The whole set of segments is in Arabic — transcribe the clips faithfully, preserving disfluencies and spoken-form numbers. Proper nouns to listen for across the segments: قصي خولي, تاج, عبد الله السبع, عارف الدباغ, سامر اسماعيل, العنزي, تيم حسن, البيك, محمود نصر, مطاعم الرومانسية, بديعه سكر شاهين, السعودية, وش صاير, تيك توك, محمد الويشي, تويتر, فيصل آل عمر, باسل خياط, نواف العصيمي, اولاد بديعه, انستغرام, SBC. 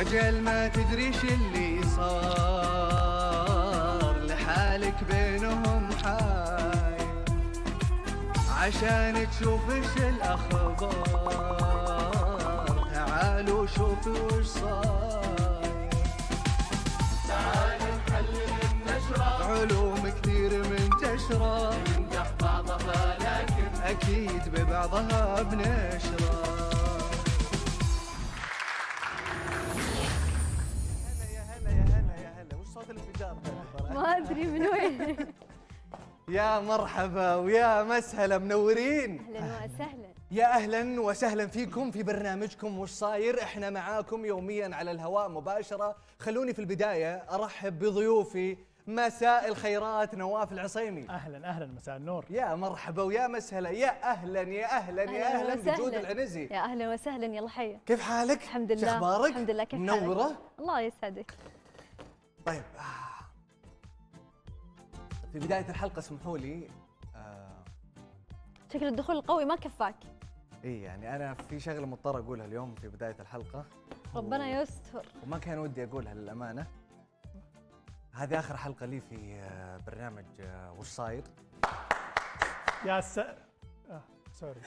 أجل ما تدريش اللي صار لحالك بينهم حايل عشان تشوفش الأخبار تعالوا شوفوا وش صاير تعالوا نحلل النشرة علوم كثير منتشرة ننجح بعضها لكن أكيد ببعضها بنشرة. ما ادري من وين. يا مرحبا ويا مسهلا، منورين. اهلا وسهلا. يا اهلا وسهلا فيكم في برنامجكم وش صاير، احنا معاكم يوميا على الهواء مباشره. خلوني في البدايه ارحب بضيوفي مساء الخيرات نواف العصيمي. اهلا اهلا، مساء النور. يا مرحبا ويا مسهلا، يا اهلا يا اهلا يا اهلا بوجود العنزي. يا اهلا وسهلا، يلا حيا. كيف حالك؟ الحمد لله. شخبارك؟ الحمد لله. كيف حالك؟ منوره. الله يسعدك. طيب، في بداية الحلقة سمحوا لي آه شكل الدخول القوي ما كفاك. اي يعني أنا في شغلة مضطر أقولها اليوم في بداية الحلقة، ربنا و... يستر، وما كان ودي أقولها للأمانة. هذه آخر حلقة لي في برنامج وش صاير. يا س آه سوري،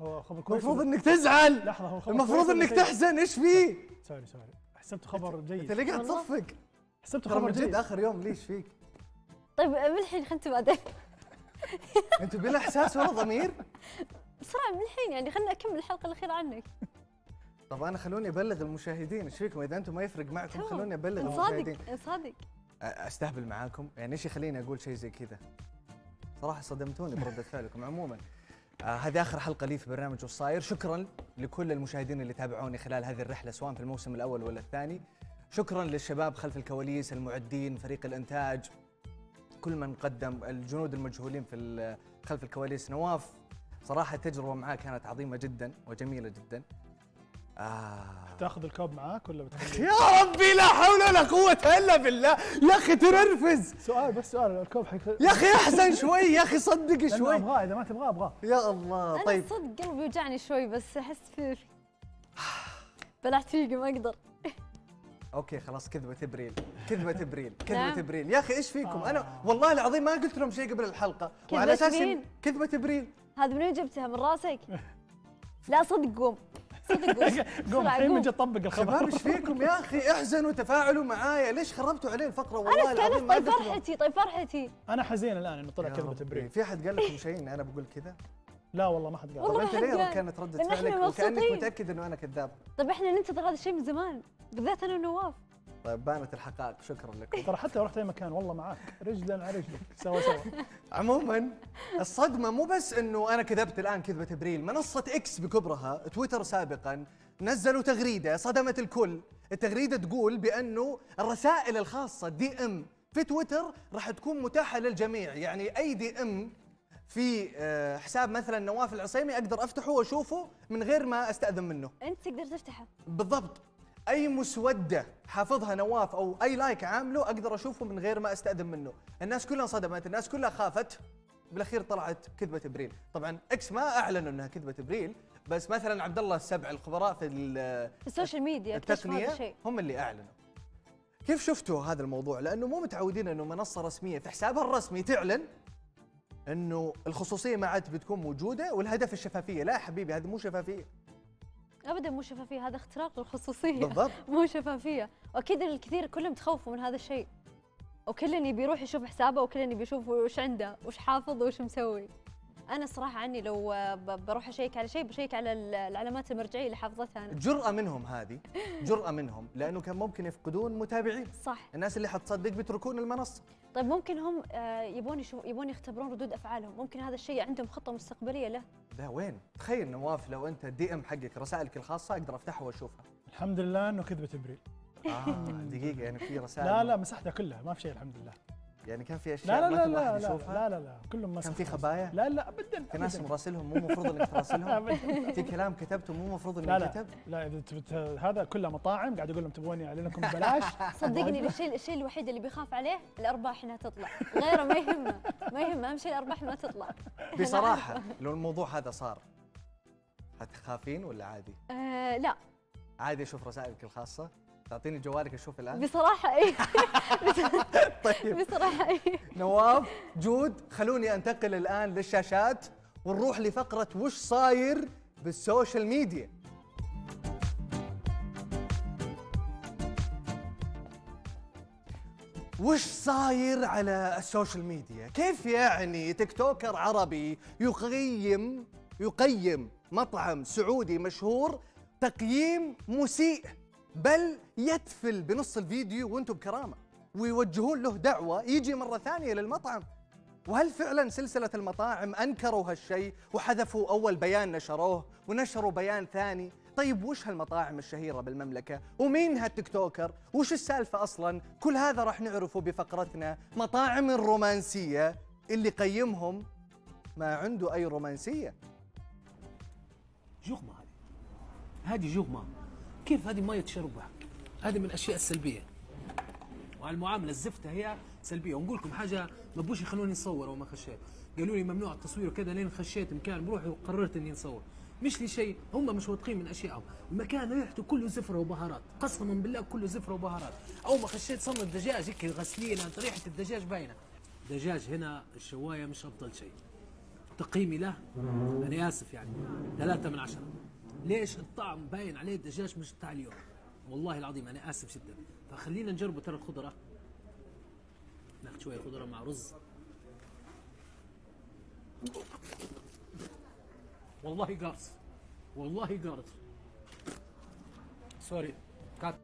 هو خبر كويس. المفروض إنك تزعل. لحظة، هو خبر المفروض إنك تحزن. إيش فيه؟ سوري سوري، حسبته خبر جيد. أنت ليه قاعد تصفق؟ حسبته خبر جيد. آخر يوم ليش فيك؟ طيب من الحين خلنا نتبادل بعدين. انتوا بلا احساس ولا ضمير؟ بسرعه من الحين يعني، خلنا اكمل الحلقه الاخيره عنك. طب انا خلوني ابلغ المشاهدين، ايش فيكم؟ اذا انتم ما يفرق معكم خلوني ابلغ المشاهدين. صادق صادق. استهبل معاكم يعني، ايش يخليني اقول شيء زي كذا؟ صراحه صدمتوني برده فعلكم. عموما آه هذه اخر حلقه لي في برنامج وش صاير، شكرا لكل المشاهدين اللي تابعوني خلال هذه الرحله سواء في الموسم الاول ولا الثاني. شكرا للشباب خلف الكواليس، المعدين، فريق الانتاج، كل من قدم، الجنود المجهولين في خلف الكواليس. نواف صراحه التجربه معاه كانت عظيمه جدا وجميله جدا. آه تاخذ الكوب معاك ولا بتخليه؟ يا ربي لا حول ولا قوه الا بالله، يا اخي تنرفز. سؤال بس، سؤال الكوب حيخ... يا اخي احسن شوي يا اخي، صدق شوي. ابغاه اذا ما تبغاه ابغاه. يا الله. طيب انا صدق قلبي يوجعني شوي بس احس في بلعت فيه ما اقدر. اوكي خلاص، كذبه تبريل كذبه تبريل كذبه تبريل. يا اخي ايش فيكم؟ آه. انا والله العظيم ما قلت لهم شيء قبل الحلقه وعلى اساس كذبه تبريل. هذا من وين جبتها؟ من راسك؟ لا صدق قوم صدق قوم. قوم الحين نجي نطبق الخبر. شباب ايش فيكم يا اخي؟ احزنوا تفاعلوا معايا، ليش خربتوا عليه الفقره؟ والله العظيم ما طيب فرحتي طيب فرحتي انا حزين الان انه طلع كذبه تبريل. في حد قال لكم شيء ان انا بقول كذا؟ لا والله ما حد قال. طيب انت ليه كانت رده فعلك وكانك متاكد انه انا كذاب؟ طيب احنا ننتظر هذا الشيء من زمان بالذات انا ونواف. طيب بانت الحقائق، شكرا لكم. ترى حتى لو رحت اي مكان والله معاك رجلا على رجلك سوا سوا. عموما الصدمه مو بس انه انا كذبت الان كذبه تبريل، منصه اكس بكبرها تويتر سابقا نزلوا تغريده صدمت الكل. التغريده تقول بانه الرسائل الخاصه دي ام في تويتر راح تكون متاحه للجميع، يعني اي دي ام في حساب مثلا نواف العصيمي اقدر افتحه واشوفه من غير ما استاذن منه. انت تقدر تفتحه بالضبط. اي مسوده حافظها نواف او اي لايك عامله اقدر اشوفه من غير ما استاذن منه. الناس كلها صدمت، الناس كلها خافت، بالاخير طلعت كذبه تبريل. طبعا اكس ما اعلنوا انها كذبه تبريل، بس مثلا عبد الله السبع الخبراء في السوشيال ميديا التقنيه هم اللي اعلنوا. كيف شفتوا هذا الموضوع؟ لانه مو متعودين انه منصه رسميه في حسابها الرسمي تعلن انه الخصوصيه ما عاد بتكون موجوده والهدف الشفافيه. لا يا حبيبي، هذا مو شفافيه ابدا، مو شفافيه، هذا اختراق للخصوصيه. بالضبط، مو شفافيه. واكيد الكثير كلهم تخوفوا من هذا الشيء، وكلن يبي يروح يشوف حسابه، وكلن يبي يشوف وش عنده وش حافظ وش مسوي. انا صراحه عني لو بروح اشيك على شيء بشيك على العلامات المرجعيه اللي حافظتها انا. جرأه منهم، هذه جرأه منهم، لانه كان ممكن يفقدون متابعين. صح، الناس اللي حتصدق بيتركون المنصه. طيب ممكن هم يبون يشوف، يبون يختبرون ردود افعالهم، ممكن هذا الشيء عندهم خطه مستقبليه له. ده وين؟ تخيل نواف لو انت الدي ام حقك رسائلك الخاصه اقدر افتحها واشوفها. الحمد لله انه كذبه تبريل. اه دقيقه، يعني في رسائل؟ لا لا مسحتها كلها، ما في شيء الحمد لله. يعني كان في اشياء ما كل واحد يشوفها؟ لا لا لا كلهم مسحوا. كان في خبايا؟ لا لا ابدا. في ناس مراسلهم مو مفروض انك تراسلهم؟ في كلام كتبته مو مفروض انك كتب؟ لا لا هذا كله مطاعم قاعد اقول لهم تبغوني اعلن لكم ببلاش. صدقني الشيء الشيء الوحيد اللي بيخاف عليه الارباح انها تطلع، غيره ما يهمه ما يهمه، اهم شيء الارباح ما تطلع. بصراحه لو الموضوع هذا صار حتخافين ولا عادي؟ آه لا عادي اشوف رسائلك الخاصه؟ تعطيني جوالك اشوف الان؟ بصراحه اي طيب بصراحه اي نواف جود، خلوني انتقل الان للشاشات ونروح لفقره وش صاير بالسوشيال ميديا. وش صاير على السوشيال ميديا؟ كيف يعني تيك توكر عربي يقيم يقيم مطعم سعودي مشهور تقييم مسيء، بل يتفل بنص الفيديو وانتم بكرامه، ويوجهون له دعوه يجي مره ثانيه للمطعم. وهل فعلا سلسله المطاعم انكروا هالشيء وحذفوا اول بيان نشروه ونشروا بيان ثاني؟ طيب وش هالمطاعم الشهيرة بالمملكة؟ ومين هالتيك توكر؟ وش السالفة أصلاً؟ كل هذا راح نعرفه بفقرتنا مطاعم الرومانسية اللي قيمهم ما عنده أي رومانسية. جغمة هذه. هذه جغمة. كيف هذه ما يتشربها؟ هذه من الأشياء السلبية. والمعاملة الزفتة هي سلبية، ونقول لكم حاجة ما بوش يخلوني نصور وما خشيت. قالوا لي ممنوع التصوير وكذا لين خشيت مكان بروحي وقررت إني نصور. مش لي شيء، هم مش واثقين من اشيائهم، المكان ريحته كله زفره وبهارات، قسما بالله كله زفره وبهارات، اول ما خشيت صمت دجاج هيك غسلينه ريحه الدجاج باينه. دجاج هنا الشوايه مش افضل شيء. تقييمي له انا اسف يعني ثلاثة من عشرة. ليش؟ الطعم باين عليه الدجاج مش بتاع اليوم. والله العظيم انا اسف جدا، فخلينا نجربه. ترى الخضره ناخذ شويه خضره مع رز. والله قارص، والله قارص. سوري كات.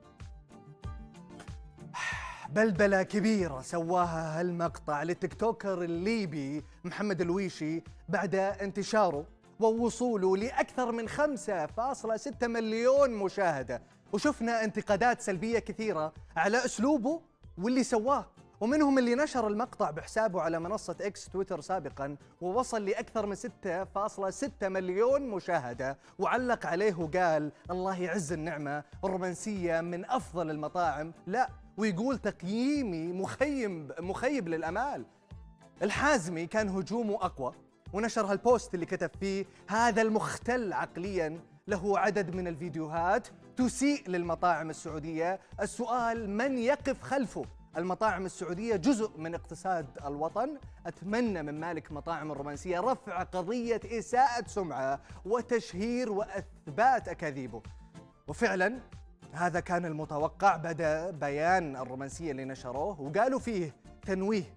بلبلة كبيرة سواها هالمقطع للتيك توكر الليبي محمد الويشي بعد انتشاره ووصوله لأكثر من خمسة فاصلة ستة مليون مشاهدة، وشفنا انتقادات سلبية كثيرة على أسلوبه واللي سواه، ومنهم اللي نشر المقطع بحسابه على منصة اكس تويتر سابقاً ووصل لأكثر من ستة فاصلة ستة مليون مشاهدة، وعلق عليه وقال الله يعز النعمة الرومانسية من أفضل المطاعم، لا ويقول تقييمي مخيب مخيب للأمال. الحازمي كان هجومه أقوى ونشر هالبوست اللي كتب فيه هذا المختل عقلياً له عدد من الفيديوهات تسيء للمطاعم السعودية، السؤال من يقف خلفه؟ المطاعم السعودية جزء من اقتصاد الوطن، أتمنى من مالك مطاعم الرومانسية رفع قضية إساءة سمعة وتشهير وأثبات أكاذيبه. وفعلا هذا كان المتوقع. بدأ بيان الرومانسية اللي نشروه وقالوا فيه تنويه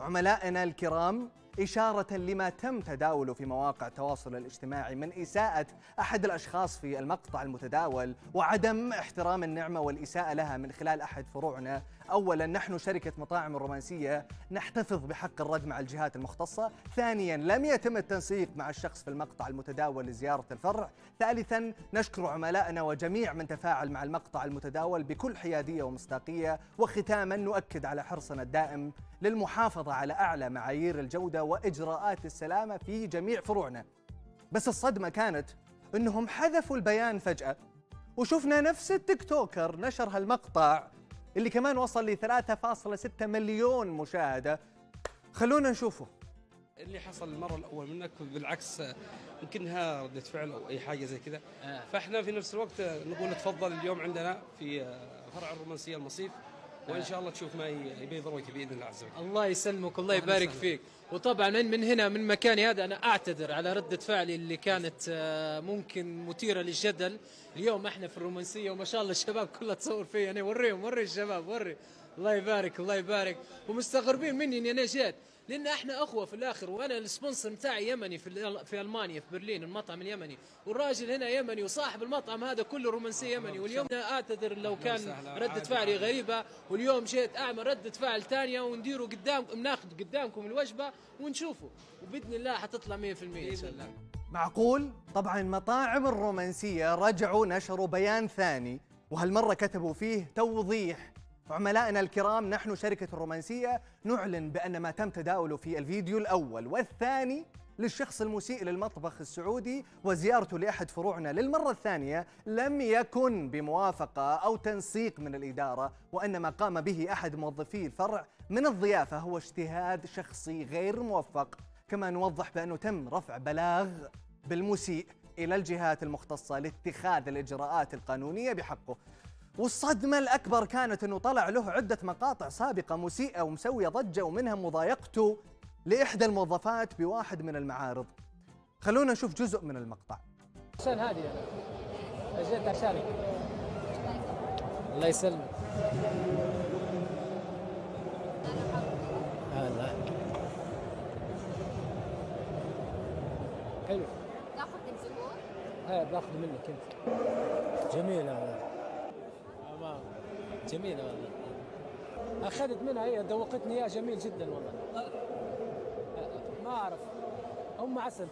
عملائنا الكرام إشارة لما تم تداوله في مواقع التواصل الاجتماعي من إساءة أحد الأشخاص في المقطع المتداول وعدم احترام النعمة والإساءة لها من خلال أحد فروعنا. أولاً نحن شركة مطاعم الرومانسية نحتفظ بحق الرد مع الجهات المختصة. ثانياً لم يتم التنسيق مع الشخص في المقطع المتداول لزيارة الفرع. ثالثاً نشكر عملائنا وجميع من تفاعل مع المقطع المتداول بكل حيادية ومصداقية. وختاماً نؤكد على حرصنا الدائم للمحافظة على أعلى معايير الجودة وإجراءات السلامة في جميع فروعنا. بس الصدمة كانت إنهم حذفوا البيان فجأة، وشفنا نفس التيك توكر نشر هالمقطع اللي كمان وصل ل ثلاثة فاصلة ستة مليون مشاهدة. خلونا نشوفه. اللي حصل المرة الأول منك بالعكس يمكنها ردة فعل أو أي حاجة زي كذا، فإحنا في نفس الوقت نقول تفضل اليوم عندنا في فرع الرومانسية المصيف، وان شاء الله تشوف ما يبي يضرك باذن الله عز وجل. الله يسلمك الله يبارك فيك. وطبعا من هنا من مكاني هذا انا اعتذر على رده فعلي اللي كانت ممكن مثيره للجدل. اليوم احنا في الرومانسيه وما شاء الله الشباب كلها تصور فيا انا، وريهم وري الشباب وري. الله يبارك الله يبارك. ومستغربين مني اني انا جيت لان احنا اخوه في الاخر، وانا السبونسر بتاعي يمني في في المانيا في برلين، المطعم اليمني، والراجل هنا يمني، وصاحب المطعم هذا كله رومانسي يمني. واليوم انا اعتذر لو كان رده فعلي غريبه، واليوم جيت اعمل رده فعل ثانيه ونديره قدامكم، ناخذ قدامكم الوجبه ونشوفه، وباذن الله حتطلع مية بالمية ان شاء الله. معقول؟ طبعا مطاعم الرومانسيه رجعوا نشروا بيان ثاني، وهالمره كتبوا فيه توضيح عملائنا الكرام نحن شركة الرومانسية نعلن بأن ما تم تداوله في الفيديو الأول والثاني للشخص المسيء للمطبخ السعودي وزيارته لأحد فروعنا للمرة الثانية لم يكن بموافقة أو تنسيق من الإدارة، وأن ما قام به أحد موظفي الفرع من الضيافة هو اجتهاد شخصي غير موفق. كما نوضح بأنه تم رفع بلاغ بالمسيء إلى الجهات المختصة لاتخاذ الإجراءات القانونية بحقه. والصدمة الأكبر كانت أنه طلع له عدة مقاطع سابقة مسيئة ومسوية ضجة، ومنها مضايقته لإحدى الموظفات بواحد من المعارض. خلونا نشوف جزء من المقطع. عشان هادية أجيت عشانك. الله يسلمك. هلا. حلو. تاخذ من زبون؟ إيه باخذ منك أنت. جميلة والله. أمام. جميلة والله. أخذت منها هي ذوقتني إياه، جميل جدا والله. ما أعرف. أم عسل.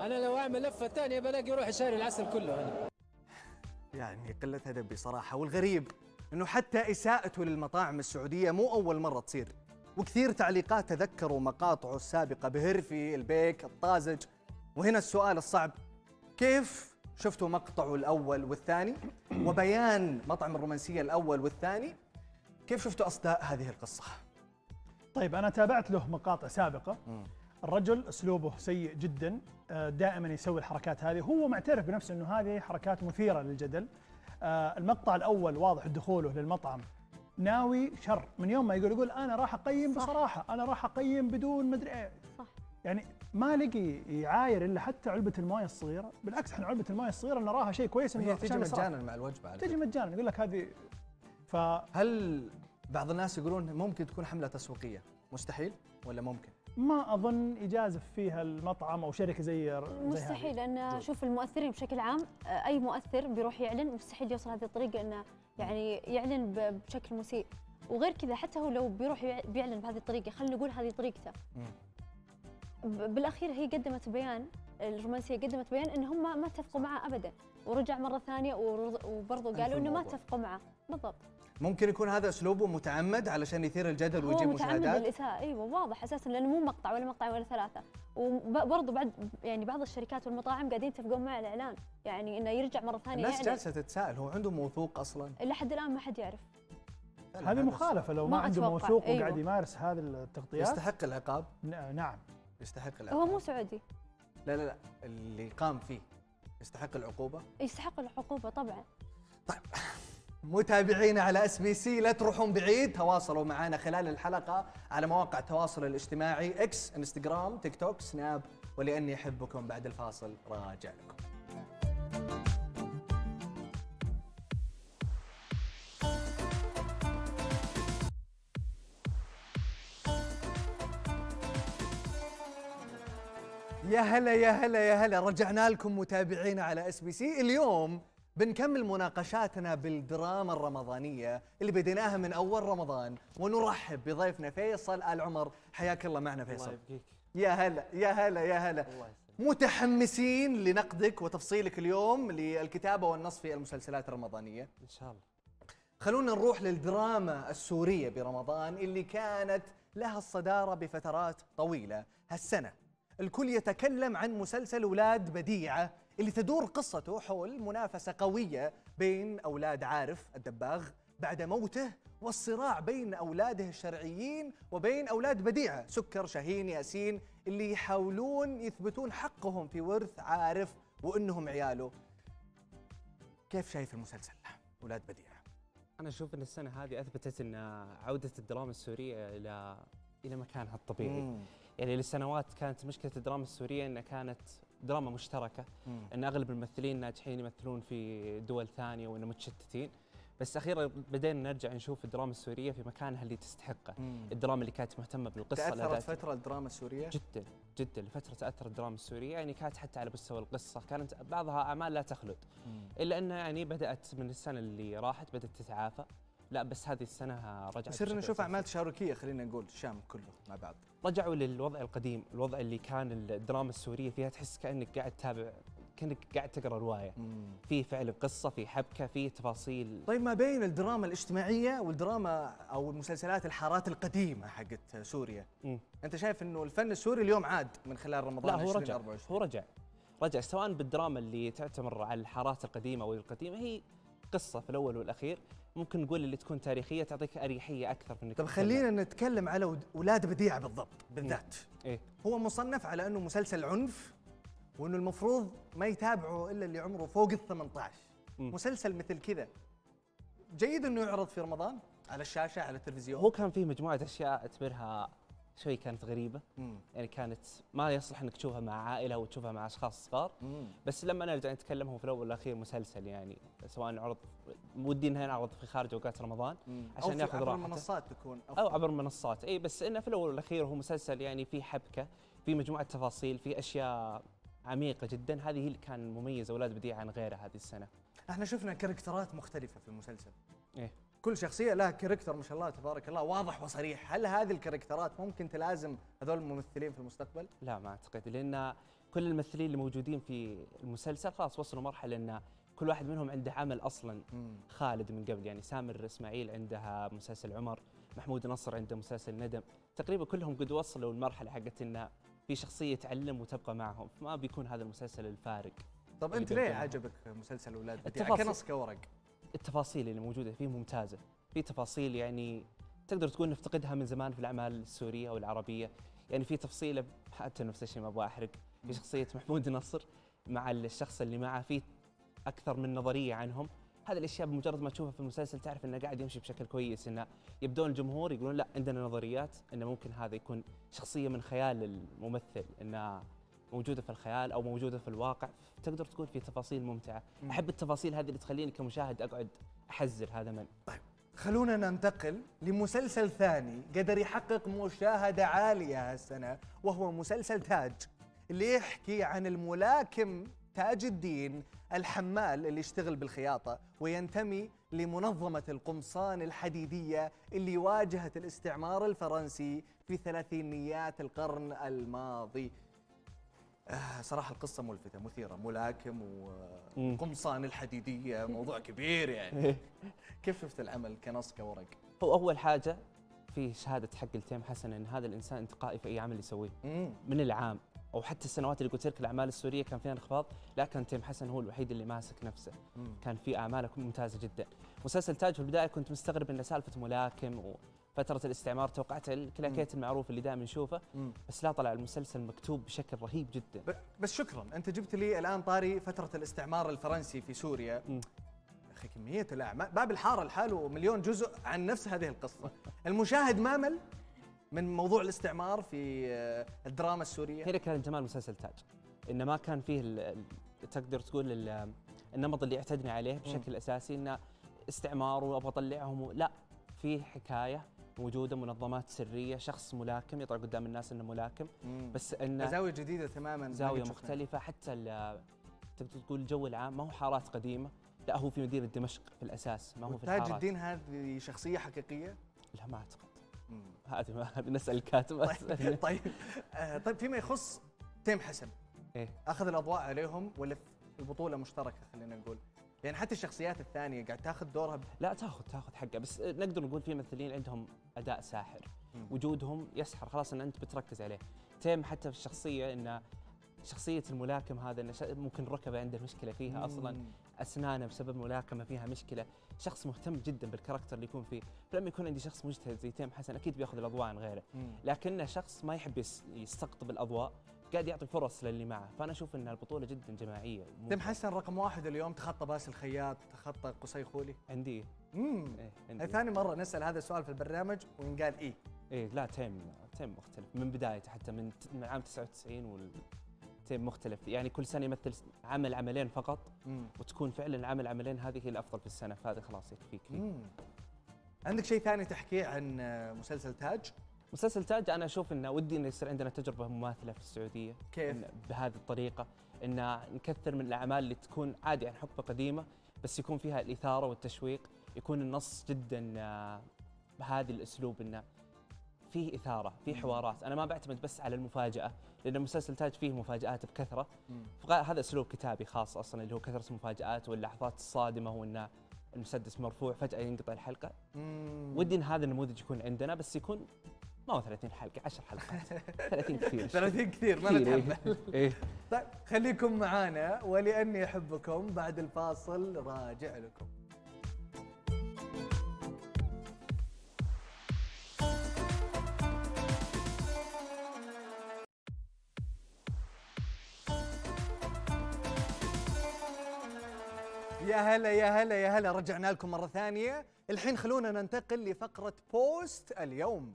أنا لو أعمل لفة ثانية بلاقي روحي شاري العسل كله أنا. يعني قلة أدب بصراحة. والغريب أنه حتى إساءته للمطاعم السعودية مو أول مرة تصير، وكثير تعليقات تذكروا مقاطعه السابقة بهرفي، البيك، الطازج. وهنا السؤال الصعب، كيف شفتوا مقطعه الأول والثاني وبيان مطعم الرومانسية الأول والثاني، كيف شفتوا أصداء هذه القصة؟ طيب أنا تابعت له مقاطع سابقة. م. الرجل أسلوبه سيء جدا، دائما يسوي الحركات هذه، هو معترف بنفسه أنه هذه حركات مثيرة للجدل. المقطع الأول واضح دخوله للمطعم ناوي شر، من يوم ما يقول يقول أنا راح أقيم بصراحة، أنا راح أقيم بدون مدري إيه، يعني ما لقي يعاير إلا حتى علبة الماية الصغيرة. بالعكس إحنا علبة الماية الصغيرة نراها شيء كويس، هي تجي مجانا مع الوجبة، على تجي مجانا يقول لك هذه. فهل بعض الناس يقولون ممكن تكون حملة تسويقية؟ مستحيل ولا ممكن؟ ما أظن يجازف فيها المطعم أو شركة زي مستحيل، لأن شوف المؤثرين بشكل عام، أي مؤثر بيروح يعلن مستحيل يوصل هذه الطريقة أنه يعني يعلن بشكل مسيء. وغير كذا حتى هو لو بيروح بيعلن بهذه الطريقة، خلينا نقول هذه طريقته. بالأخير هي قدمت بيان، الرومانسية قدمت بيان أن هم ما اتفقوا معه أبدا، ورجع مرة ثانية وبرضه قالوا أنه ما اتفقوا معه. بالضبط. ممكن يكون هذا اسلوبه متعمد علشان يثير الجدل ويجيب مشاهدات. متعمد للإساءة، ايوه واضح اساسا، لانه مو مقطع ولا مقطع ولا ثلاثه. وبرضه بعد يعني بعض الشركات والمطاعم قاعدين يتفقون مع الاعلان، يعني انه يرجع مره ثانيه. الناس يعني جالسه تتساءل هو عنده موثوق اصلا؟ لحد الان ما حد يعرف. هذه مخالفه، لو ما عنده موثوق أيوه. وقاعد يمارس هذه التغطيات يستحق العقاب. نعم يستحق العقاب، هو مو سعودي. لا لا لا، اللي قام فيه يستحق العقوبه، يستحق العقوبه طبعا. طيب متابعينا على اس بي سي لا تروحون بعيد، تواصلوا معنا خلال الحلقه على مواقع التواصل الاجتماعي، اكس، انستغرام، تيك توك، سناب. ولاني احبكم بعد الفاصل راجع لكم. يا هلا يا هلا يا هلا، رجعنا لكم متابعينا على اس بي سي. اليوم بنكمل مناقشاتنا بالدراما الرمضانية اللي بديناها من أول رمضان، ونرحب بضيفنا فيصل آل عمر. حياك الله معنا فيصل. الله يبقيك. يا هلا يا هلا يا هلا. متحمسين لنقدك وتفصيلك اليوم للكتابة والنص في المسلسلات الرمضانية إن شاء الله. خلونا نروح للدراما السورية برمضان اللي كانت لها الصدارة بفترات طويلة. هالسنة الكل يتكلم عن مسلسل اولاد بديعه اللي تدور قصته حول منافسه قويه بين اولاد عارف الدباغ بعد موته، والصراع بين اولاده الشرعيين وبين اولاد بديعه سكر شاهين ياسين اللي يحاولون يثبتون حقهم في ورث عارف وانهم عياله. كيف شايف المسلسل اولاد بديعه؟ انا اشوف ان السنه هذه اثبتت ان عوده الدراما السوريه الى الى مكانها الطبيعي. مم. يعني لسنوات كانت مشكلة الدراما السورية أنها كانت دراما مشتركة، مم. أن أغلب الممثلين ناجحين يمثلون في دول ثانية وأنهم متشتتين، بس أخيرا بدينا نرجع نشوف الدراما السورية في مكانها اللي تستحقه. مم. الدراما اللي كانت مهتمة بالقصة. تأثرت فترة الدراما السورية؟ جدا جدا فترة تأثرت الدراما السورية، يعني كانت حتى على مستوى القصة كانت بعضها أعمال لا تخلد، مم. إلا أنها يعني بدأت من السنة اللي راحت بدأت تتعافى. لا بس هذه السنة رجعت، صرنا نشوف أعمال تشاركية، خلينا نقول الشام كله مع بعض، رجعوا للوضع القديم، الوضع اللي كان الدراما السورية فيها تحس كأنك قاعد تتابع، كأنك قاعد تقرأ رواية، في فعل قصة، في حبكة، في تفاصيل. طيب ما بين الدراما الاجتماعية والدراما أو المسلسلات الحارات القديمة حقت سوريا، مم. أنت شايف أنه الفن السوري اليوم عاد من خلال رمضان ألفين وأربعة وعشرين؟ لا هو رجع، هو رجع رجع سواء بالدراما اللي تعتمر على الحارات القديمة والقديمة، هي قصة في الأول والأخير، ممكن نقول اللي تكون تاريخية تعطيك أريحية أكثر من. طب خلينا نتكلم على أولاد بديعة بالضبط بالذات. إيه؟ هو مصنف على أنه مسلسل عنف وانه المفروض ما يتابعه الا اللي عمره فوق ال ثمانية عشر. مسلسل مثل كذا جيد انه يعرض في رمضان على الشاشه على التلفزيون. هو كان فيه مجموعه اشياء اعتبرها شوي كانت غريبه، مم. يعني كانت ما يصلح انك تشوفها مع عائله وتشوفها مع اشخاص صغار، مم. بس لما نرجع نتكلم هو في الاول والاخير مسلسل، يعني سواء عرض ودي انه نعرض في خارج اوقات رمضان مم. عشان ياخذ راحته، او عبر منصات تكون أفضل. او عبر منصات، اي بس انه في الاول والاخير هو مسلسل يعني في حبكه، في مجموعه تفاصيل، في اشياء عميقه جدا، هذه هي اللي كان مميز اولاد بديعه عن غيرها هذه السنه. احنا شفنا كاركترات مختلفه في المسلسل. ايه كل شخصيه لها كاركتر ما شاء الله تبارك الله واضح وصريح، هل هذه الكاركترات ممكن تلازم هذول الممثلين في المستقبل؟ لا ما اعتقد، لان كل الممثلين اللي موجودين في المسلسل خلاص وصلوا مرحله ان كل واحد منهم عنده عمل اصلا خالد من قبل، يعني سامر اسماعيل عندها مسلسل عمر، محمود نصر عنده مسلسل ندم، تقريبا كلهم قد وصلوا المرحله حقت ان في شخصيه تعلم وتبقى معهم، فما بيكون هذا المسلسل الفارق. طب انت ليه عجبك مسلسل اولاد بديعه كنص كورق؟ التفاصيل اللي موجوده فيه ممتازه، في تفاصيل يعني تقدر تقول نفتقدها من زمان في الاعمال السوريه او العربيه، يعني في تفصيله حتى نفس الشيء ما ابغى احرق، في شخصيه محمود نصر مع الشخص اللي معه في اكثر من نظريه عنهم، هذه الاشياء بمجرد ما تشوفها في المسلسل تعرف انه قاعد يمشي بشكل كويس، انه يبدون الجمهور يقولون لا عندنا نظريات، انه ممكن هذا يكون شخصيه من خيال الممثل، انه موجوده في الخيال او موجوده في الواقع، تقدر تكون في تفاصيل ممتعه، مم. احب التفاصيل هذه اللي تخليني كمشاهد اقعد احزر هذا من. طيب خلونا ننتقل لمسلسل ثاني قدر يحقق مشاهده عاليه هالسنه، وهو مسلسل تاج، اللي يحكي عن الملاكم تاج الدين الحمال اللي يشتغل بالخياطه وينتمي لمنظمه القمصان الحديديه اللي واجهت الاستعمار الفرنسي في ثلاثينيات القرن الماضي. صراحة القصة ملفتة مثيرة، ملاكم وقمصان الحديدية، موضوع كبير يعني. كيف شفت العمل كنص كورق؟ هو أول حاجة في شهادة حق التيم حسن إن هذا الإنسان انتقائي في أي عمل يسويه، من العام أو حتى السنوات اللي قلت لك الأعمال السورية كان فيها انخفاض، لكن تيم حسن هو الوحيد اللي ماسك نفسه، كان في أعماله ممتازة جدا. مسلسل تاج في البداية كنت مستغرب إنه سالفة ملاكم و فترة الاستعمار توقعتها الكلاكيت المعروف اللي دائما نشوفه، بس لا طلع المسلسل مكتوب بشكل رهيب جدا. بس شكرا، انت جبت لي الان طاري فترة الاستعمار الفرنسي في سوريا. مم. اخي كمية الاعمال، باب الحارة لحاله مليون جزء عن نفس هذه القصة. المشاهد ما مل من موضوع الاستعمار في الدراما السورية. هنا كان جمال مسلسل تاج انه ما كان فيه تقدر تقول النمط اللي اعتدنا عليه بشكل مم. اساسي، انه استعمار وابغى اطلعهم، لا، فيه حكاية موجوده، منظمات سريه، شخص ملاكم يطلع قدام الناس انه ملاكم، مم. بس انه زاويه جديده تماما، زاويه مختلفه، حتى تقدر تقول الجو العام ما هو حارات قديمه، لا هو في مدينه دمشق في الاساس، ما هو في الحارات. تاج الدين هذه شخصيه حقيقيه؟ لا ما اعتقد، هذه نسال الكاتب. طيب طيب طيب فيما يخص تيم حسن، ايه اخذ الاضواء عليهم ولا البطوله مشتركه خلينا نقول؟ يعني حتى الشخصيات الثانية قاعد تاخذ دورها ب... لا تاخذ تاخذ حقها، بس نقدر نقول في ممثلين عندهم اداء ساحر، مم. وجودهم يسحر خلاص ان انت بتركز عليه. تيم حتى في الشخصية انه شخصية الملاكم هذا انه ممكن ركبه عنده مشكلة فيها، مم. اصلا اسنانه بسبب ملاكمة فيها مشكلة، شخص مهتم جدا بالكاركتر اللي يكون فيه، فلما يكون عندي شخص مجتهد زي تيم حسن اكيد بياخذ الاضواء عن غيره، مم. لكنه شخص ما يحب يستقطب الاضواء، قاعد يعطي فرص للي معه، فانا اشوف ان البطوله جدا جماعيه. تيم حسن رقم واحد اليوم، تخطى باسل خياط، تخطى قصي خولي. عندي امم إيه؟ ثاني مره نسال هذا السؤال في البرنامج ونقال ايه؟ ايه لا تيم تيم مختلف من بدايته، حتى من من عام تسعة وتسعين والتيم مختلف، يعني كل سنه يمثل عمل عملين فقط، مم. وتكون فعلا عمل عملين هذه هي الافضل في السنه، فهذا خلاص يكفيك. عندك شيء ثاني تحكيه عن مسلسل تاج؟ مسلسل تاج انا اشوف انه ودي انه يصير عندنا تجربه مماثله في السعوديه. كيف؟ بهذه الطريقه، انه نكثر من الاعمال اللي تكون عادي عن حقبه قديمه بس يكون فيها الاثاره والتشويق، يكون النص جدا بهذا الاسلوب، انه فيه اثاره، فيه حوارات، انا ما بعتمد بس على المفاجاه، لان مسلسل تاج فيه مفاجات بكثره، فهذا اسلوب كتابي خاص اصلا اللي هو كثره المفاجات واللحظات الصادمه، وانه المسدس مرفوع فجاه ينقطع الحلقه. مم. ودي ان هذا النموذج يكون عندنا، بس يكون ما هو ثلاثين حلقة، عشر حلقات، ثلاثين كثير. ثلاثين كثير ما نتحمل. إيه. طيب خليكم معانا، ولأني أحبكم بعد الفاصل راجع لكم. يا هلا يا هلا يا هلا، رجعنا لكم مرة ثانية. الحين خلونا ننتقل لفقرة بوست اليوم.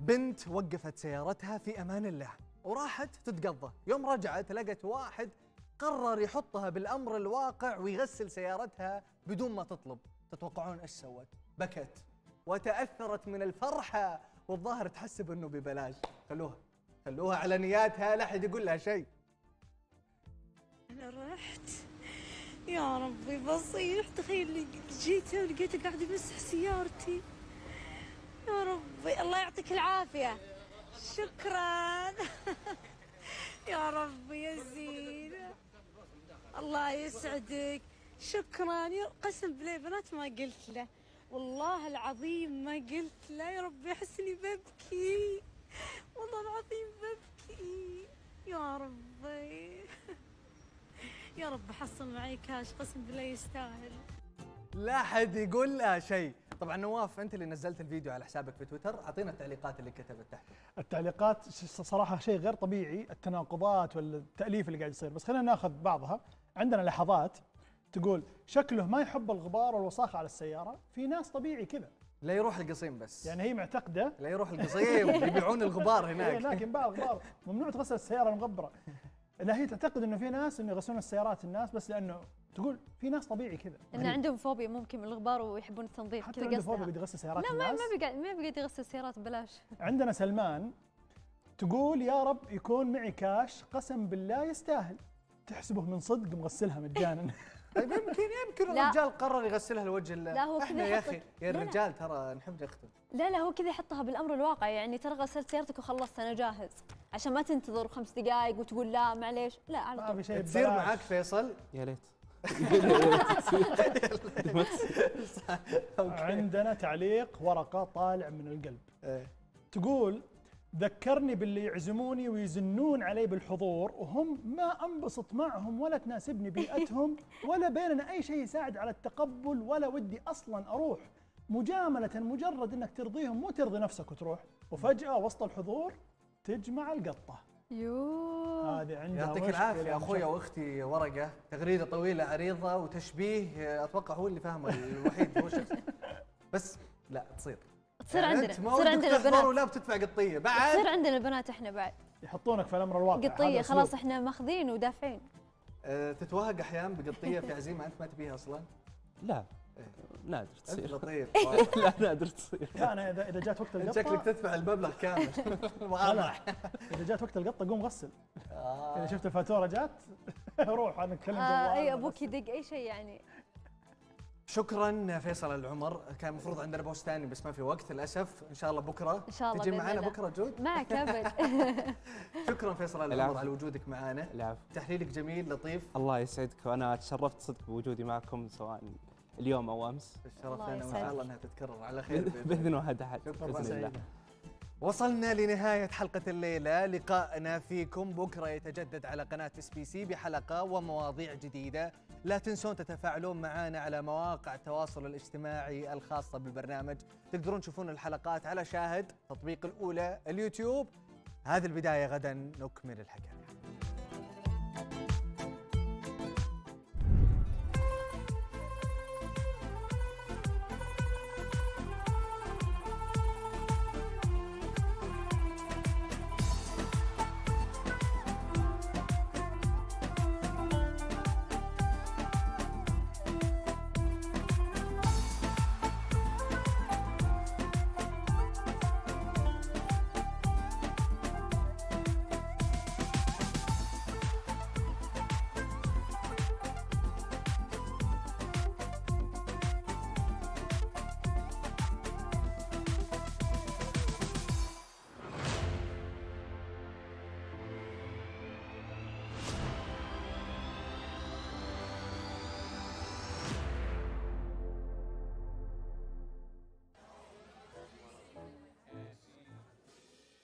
بنت وقفت سيارتها في أمان الله وراحت تتقضى، يوم رجعت لقت واحد قرر يحطها بالأمر الواقع ويغسل سيارتها بدون ما تطلب. تتوقعون ايش سوت؟ بكت وتأثرت من الفرحة، والظاهر تحسب انه ببلاش. خلوها خلوها على نياتها، لا احد يقول لها شيء. انا رحت يا ربي بصيح، تخيل جيت ولقيته قاعد يمسح سيارتي. يا ربي الله يعطيك العافية، شكرا. يا ربي يا زينة الله يسعدك، شكرا. قسم بالله يا بنات ما قلت له، والله العظيم ما قلت له. يا ربي احس اني ببكي، والله العظيم ببكي. يا ربي يا رب حصل معي كاش، قسم بالله يستاهل. لا حد يقول لها شيء. طبعا نواف انت اللي نزلت الفيديو على حسابك في تويتر، اعطينا التعليقات اللي كتبت تحت. التعليقات صراحه شيء غير طبيعي، التناقضات والتاليف اللي قاعد يصير، بس خلينا ناخذ بعضها. عندنا لحظات تقول شكله ما يحب الغبار والوساخه على السياره، في ناس طبيعي كذا لا يروح القصيم، بس يعني هي معتقده لا يروح القصيم يبيعون الغبار هناك، لكن باع الغبار ممنوع تغسل السياره المغبره. لا هي تعتقد انه في ناس انه يغسلون السيارات الناس، بس لانه تقول في ناس طبيعي كذا ان عندهم فوبيا ممكن من الغبار ويحبون التنظيف كذا، قصدها فوبيا بيغسل سيارات الناس. لا ما ما بيقعد ما بيقعد يغسل سيارات ببلاش. عندنا سلمان تقول يا رب يكون معي كاش، قسم بالله يستاهل. تحسبه من صدق مغسلها مجانا. طيب يمكن يمكن الرجال قرر يغسلها لوجه الله. لا هو احنا يا اخي يا الرجال ترى نحب نختم. لا لا هو كذا يحطها بالامر الواقع، يعني ترى غسلت سيارتك وخلصت انا جاهز، عشان ما تنتظر خمس دقائق وتقول لا معليش. لا على طول تصير معك فيصل. يا ليت. عندنا تعليق ورقه طالع من القلب تقول ذكرني باللي يعزموني ويزنون علي بالحضور وهم ما انبسط معهم ولا تناسبني بيئتهم ولا بيننا اي شيء يساعد على التقبل ولا ودي اصلا اروح، مجامله مجرد انك ترضيهم مو ترضي نفسك وتروح، وفجاه وسط الحضور تجمع القطه. يوووو هذه عندها. يعطيك العافيه اخويا واختي ورقه، تغريده طويله عريضه وتشبيه، اتوقع هو اللي فاهمه الوحيد هو الشخص. بس لا تصير تصير عندنا، تصير عندنا البنات ولا بتدفع قطيه بعد، تصير عندنا البنات احنا بعد يحطونك في الامر الواقع قطيه، خلاص احنا ماخذين ودافعين. أه تتوهق احيانا بقطيه في عزيمه انت ما تبيها اصلا؟ لا نادر تصير. لطيف. لا نادر تصير. لا انا اذا اذا جات وقت القطه شكلك تدفع المبلغ كامل. اذا جات وقت القطه قوم غسل. اذا شفت الفاتوره جات روح انا اتكلم بالله. اي ابوك يدق اي شيء يعني. شكرا فيصل آل عمر، كان المفروض عندنا بوست ثاني بس ما في وقت للاسف، ان شاء الله بكره ان شاء الله تجي معنا. بكره جود معك ابد. شكرا فيصل آل عمر على وجودك معنا. العفو، تحليلك جميل لطيف. الله يسعدك، وانا تشرفت صدق بوجودي معكم سواء اليوم او امس. الشرف لنا، وان شاء الله انها تتكرر على خير باذن واحد احد. باذن الله. وصلنا لنهايه حلقه الليله، لقائنا فيكم بكره يتجدد على قناه اس بي سي بحلقه ومواضيع جديده. لا تنسون تتفاعلون معنا على مواقع التواصل الاجتماعي الخاصه بالبرنامج، تقدرون تشوفون الحلقات على شاهد، تطبيق الاولى، اليوتيوب. هذه البدايه، غدا نكمل الحكايه.